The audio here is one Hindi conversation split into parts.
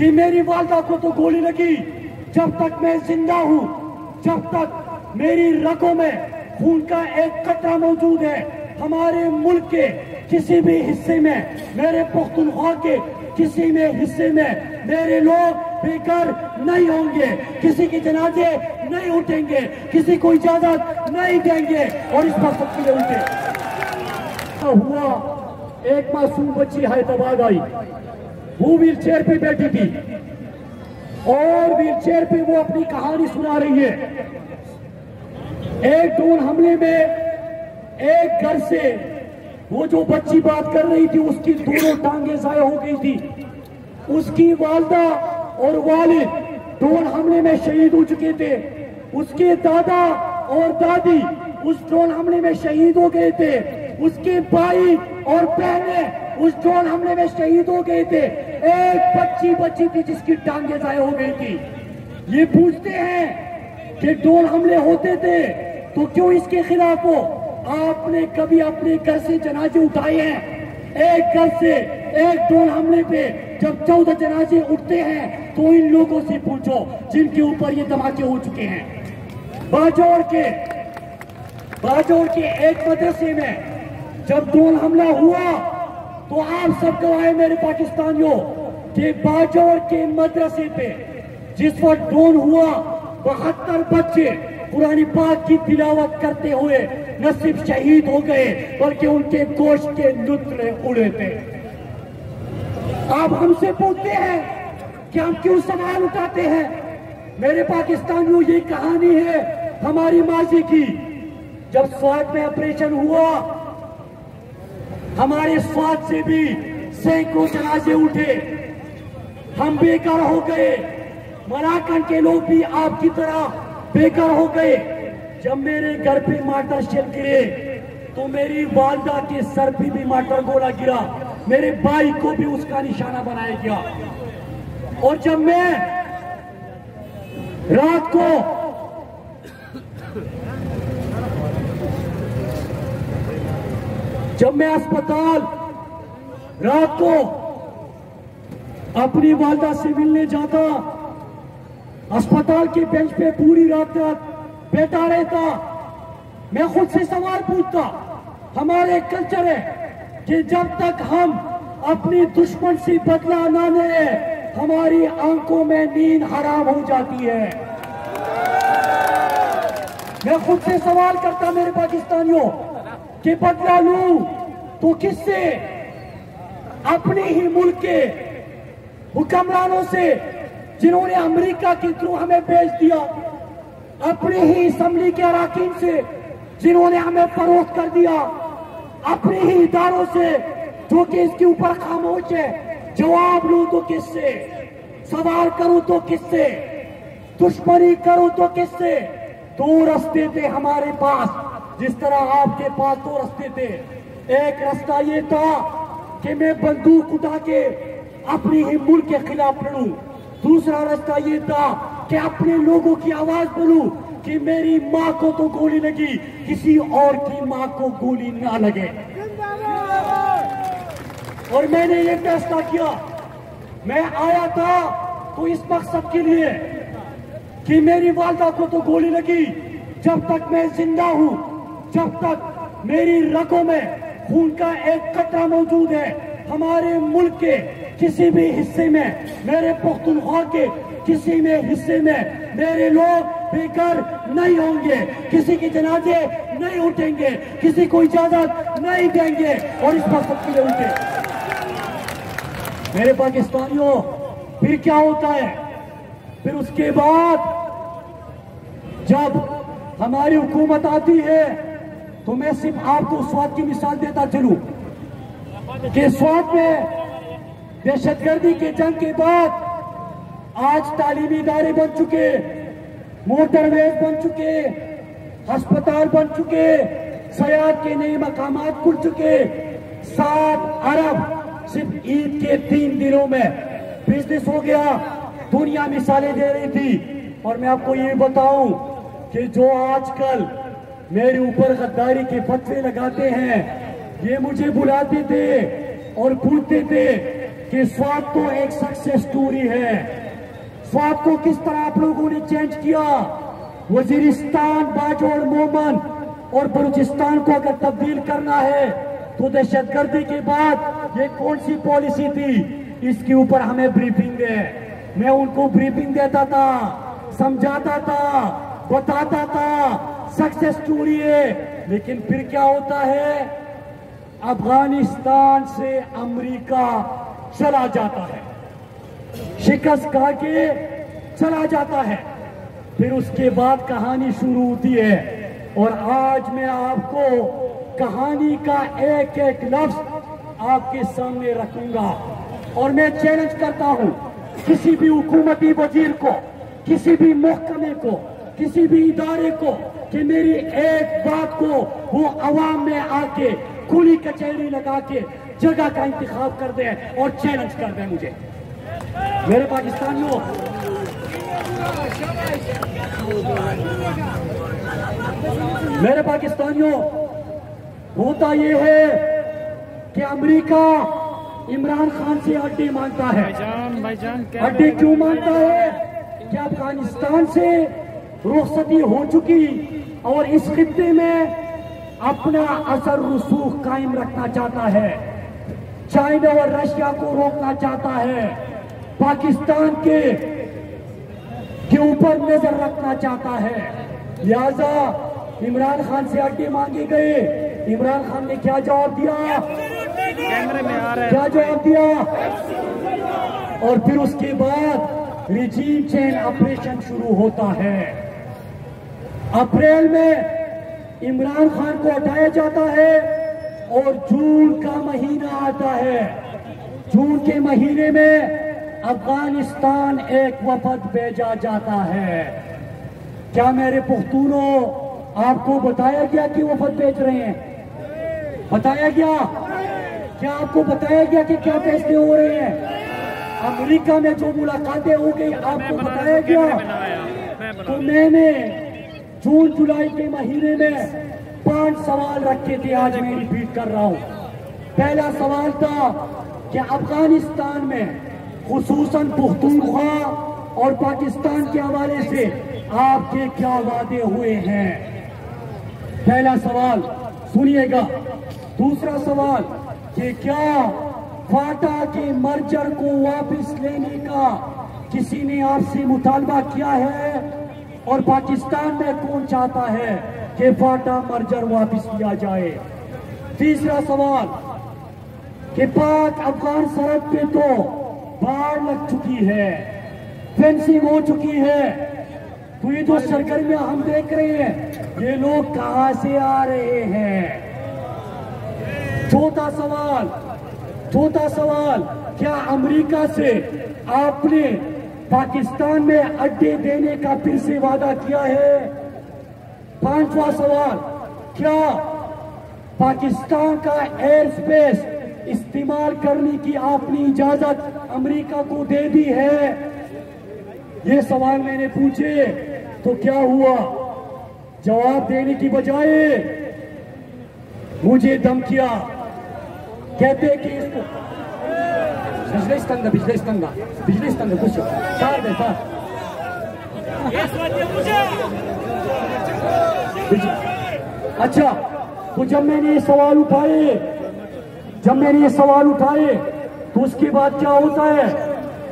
कि मेरी वालदा को तो गोली लगी, जब तक मैं जिंदा हूँ, जब तक मेरी रगों में खून का एक कतरा मौजूद है, हमारे मुल्क के किसी भी हिस्से में, मेरे पुख्तनख्वा के किसी में हिस्से में मेरे लोग बेघर नहीं होंगे, किसी की जनाजे नहीं उठेंगे, किसी को इजाजत नहीं देंगे। और इस पर सबके उठे हुआ एक मासूम बच्ची हैदराबाद आई, वो व्हील चेयर पे बैठी थी और व्हील चेयर पे वो अपनी कहानी सुना रही है। एक ड्रोन हमले में एक घर से वो जो बच्ची बात कर रही थी उसकी दोनों टांगे जाया हो गई थी, उसकी वालदा और वालिद ड्रोन हमले में शहीद हो चुके थे, उसके दादा और दादी उस ड्रोन हमले में शहीद हो गए थे, उसके भाई और बहने उस ड्रोन हमले में शहीद हो गए थे, एक बच्ची बची थी जिसकी टांगे जाया हो गई थी। ये पूछते हैं कि ड्रोन हमले होते थे तो क्यों इसके खिलाफ हो? आपने कभी अपने घर से जनाजे उठाए हैं? एक घर से एक ड्रोन हमले पे जब 14 जनाजे उठते हैं तो इन लोगों से पूछो जिनके ऊपर ये धमाके हो चुके हैं। बाजौर के एक मदरसे में जब ड्रोन हमला हुआ तो आप सब गवाए मेरे पाकिस्तानियों कि बाजौर के मदरसे पे जिस वक्त ड्रोन हुआ 72 बच्चे कुरान पाक की तिलावत करते हुए न सिर्फ शहीद हो गए बल्कि उनके गोश्त के लुत्फे उड़े थे। आप हमसे पूछते हैं कि हम क्यों सवाल उठाते हैं? मेरे पाकिस्तानियों ये कहानी है हमारी माजी की। जब स्वात में ऑपरेशन हुआ हमारे स्वात से भी सैकड़ों जनाजे उठे, हम बेकार हो गए, मराकन के लोग भी आपकी तरह बेकार हो गए। जब मेरे घर पे मार्टर शेल गिरे तो मेरी वालदा के सर पे भी मार्टर गोला गिरा, मेरे भाई को भी उसका निशाना बनाया गया। और जब मैं रात को रात को अपनी वालदा से मिलने जाता, अस्पताल की बेंच पे पूरी रात बैठा रहता, मैं खुद से सवाल पूछता। हमारे कल्चर है कि जब तक हम अपनी दुश्मन से बदला ना ले हमारी आंखों में नींद हराम हो जाती है। मैं खुद से सवाल करता मेरे पाकिस्तानियों कि बदला लूं तो किससे? अपने ही मुल्क के हुक्मरानों से जिन्होंने अमेरिका के थ्रू हमें बेच दिया, अपने ही असम्बली के अराकीन से जिन्होंने हमें फरोख्त कर दिया, अपने ही इदारों से जो कि इसके ऊपर खामोश है। जवाब लूं तो किससे? सवाल करूं तो किससे? दुश्मनी करूं तो किससे? दो रास्ते थे हमारे पास, जिस तरह आपके पास दो रास्ते थे। एक रास्ता ये था कि मैं बंदूक उठा के अपने ही मुल्क के खिलाफ लड़ूं, दूसरा रास्ता ये था कि अपने लोगों की आवाज बोलूं कि मेरी माँ को तो गोली लगी, किसी और की माँ को गोली ना लगे। और मैंने ये फैसला किया, मैं आया था तो इस मकसद के लिए कि मेरी वालदा को तो गोली लगी, जब तक मैं जिंदा हूँ, जब तक मेरी रगों में खून का एक कतरा मौजूद है, हमारे मुल्क के किसी भी हिस्से में, मेरे पुख्तनख्वा के किसी में हिस्से में मेरे लोग बेघर नहीं होंगे, किसी के जनाजे नहीं उठेंगे, किसी को इजाजत नहीं देंगे। और इस पर सबके लिए उठे मेरे पाकिस्तानियों। फिर क्या होता है? फिर उसके बाद जब हमारी हुकूमत आती है तो मैं सिर्फ आपको स्वात की मिसाल देता चलूं कि स्वात में दहशतगर्दी के जंग के बाद आज तालीमी इदारे बन चुके, मोटरवेज बन चुके, अस्पताल बन चुके, सयाहत के नए मकामात खुल चुके। 7 अरब सिर्फ ईद के 3 दिनों में बिजनेस हो गया, दुनिया मिसालें दे रही थी। और मैं आपको ये बताऊं कि जो आजकल मेरे ऊपर गद्दारी के फतवे लगाते हैं, ये मुझे बुलाते थे और पूछते थे कि स्वात तो एक सक्सेस स्टोरी है। स्वात को किस तरह आप लोगों ने चेंज किया, वजीरिस्तान बाजौर मोमन और बलूचिस्तान को अगर तब्दील करना है तो दहशतगर्दी के बाद ये कौन सी पॉलिसी थी, इसके ऊपर हमें ब्रीफिंग दे। मैं उनको ब्रीफिंग देता था, समझाता था, बताता था, सक्सेस स्टोरी है। लेकिन फिर क्या होता है, अफगानिस्तान से अमेरिका चला जाता है, शिकस्त खा के चला जाता है। फिर उसके बाद कहानी शुरू होती है। और आज मैं आपको कहानी का एक एक लफ्ज आपके सामने रखूंगा और मैं चैलेंज करता हूं किसी भी हुकूमती वजीर को, किसी भी महकमे को, किसी भी इदारे को कि मेरी एक बात को वो आवाम में आके खुली कचहरी लगा के जगह का इंतखाब कर दे और चैलेंज कर दे मुझे। मेरे पाकिस्तानियों होता ये है कि अमेरिका इमरान खान से अड्डे मांगता है। अड्डे क्यों मांगता है कि अफगानिस्तान से रुखसती हो चुकी और इस खित्ते में अपना असर रसूख कायम रखना चाहता है, चाइना और रशिया को रोकना चाहता है, पाकिस्तान के ऊपर नजर रखना चाहता है। लिहाजा इमरान खान से अड्डे मांगे गए। इमरान खान ने क्या जवाब दिया, क्या जवाब दिया। और फिर उसके बाद रिजीम चेंज ऑपरेशन शुरू होता है। अप्रैल में इमरान खान को हटाया जाता है और जून का महीना आता है। जून के महीने में अफगानिस्तान एक वफद भेजा जाता है। क्या मेरे पुख्तूनों आपको बताया गया कि वफद भेज रहे हैं? बताया गया? क्या आपको बताया गया कि क्या फैसले हो रहे हैं? अमेरिका में जो मुलाकातें हो गई आपको बताया गया? तो मैंने जून जुलाई के महीने में 5 सवाल रखे थे, आज मैं रिपीट कर रहा हूँ। पहला सवाल था कि अफगानिस्तान में खुसूसन पुख्तूनख्वा और पाकिस्तान के हवाले से आपके क्या वादे हुए हैं? पहला सवाल सुनिएगा। दूसरा सवाल कि क्या फाटा के मर्जर को वापस लेने का किसी ने आपसे मुतालबा किया है और पाकिस्तान में कौन चाहता है कि फाटा मर्जर वापस लिया जाए? तीसरा सवाल कि पाक अफगान सरहद पे तो बाढ़ लग चुकी है, फेंसिंग हो चुकी है, तो ये जो सरगर्मियां हम देख रहे हैं ये लोग कहां से आ रहे हैं? चौथा सवाल क्या अमेरिका से आपने पाकिस्तान में अड्डे देने का फिर से वादा किया है? पांचवा सवाल क्या पाकिस्तान का एयर स्पेस इस्तेमाल करने की आपने इजाजत अमेरिका को दे दी है? ये सवाल मैंने पूछे तो क्या हुआ, जवाब देने की बजाय मुझे धमकिया कहते कि बिजली स्तंग कुछ अच्छा। तो जब मैंने ये सवाल उठाए तो उसके बाद क्या होता है,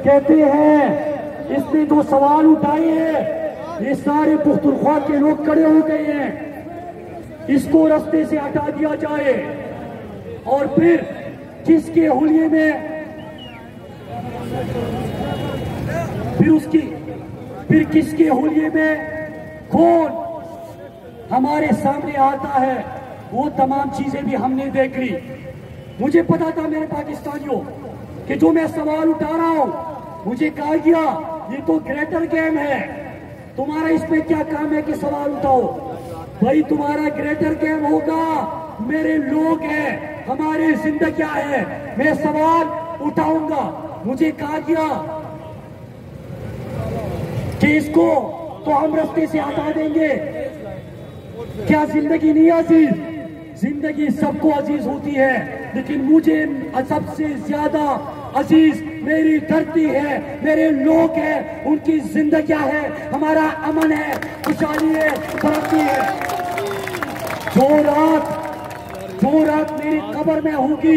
कहते हैं इसने जो सवाल उठाए हैं ये सारे पुख्तूनख्वा के लोग खड़े हो गए हैं, इसको रास्ते से हटा दिया जाए। और फिर किसके हुलिये में किसके हुलिये में कौन हमारे सामने आता है, वो तमाम चीजें भी हमने देख ली। मुझे पता था मेरे पाकिस्तानियों कि जो मैं सवाल उठा रहा हूं, मुझे कहा गया ये तो ग्रेटर गेम है, तुम्हारा इसमें क्या काम है कि सवाल उठाओ। भाई तुम्हारा ग्रेटर गेम होगा, मेरे लोग हैं, हमारी जिंदगी है, मैं सवाल उठाऊंगा। मुझे कहा गया कि इसको तो हम रास्ते से हटा देंगे। क्या जिंदगी नहीं अजीज? जिंदगी सबको अजीज होती है, लेकिन मुझे सबसे ज्यादा अजीज मेरी धरती है, मेरे लोग हैं, उनकी जिंदगियां है, हमारा अमन है, खुशहाली है, तरक्की है। जो रात मेरी कब्र में होगी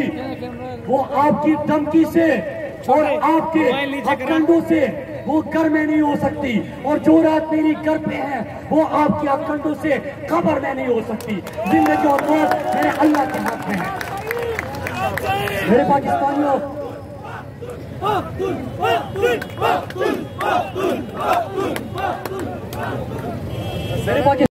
वो आपकी धमकी से और आपके हथकंडों से वो घर में नहीं हो सकती, और जो रात मेरी घर पे है वो आपके हथकंडों से कब्र में नहीं हो सकती। जिंदगी और मौत मेरे अल्लाह के हाथ में है। मेरे पाकिस्तानियों, मेरे पाकिस्तान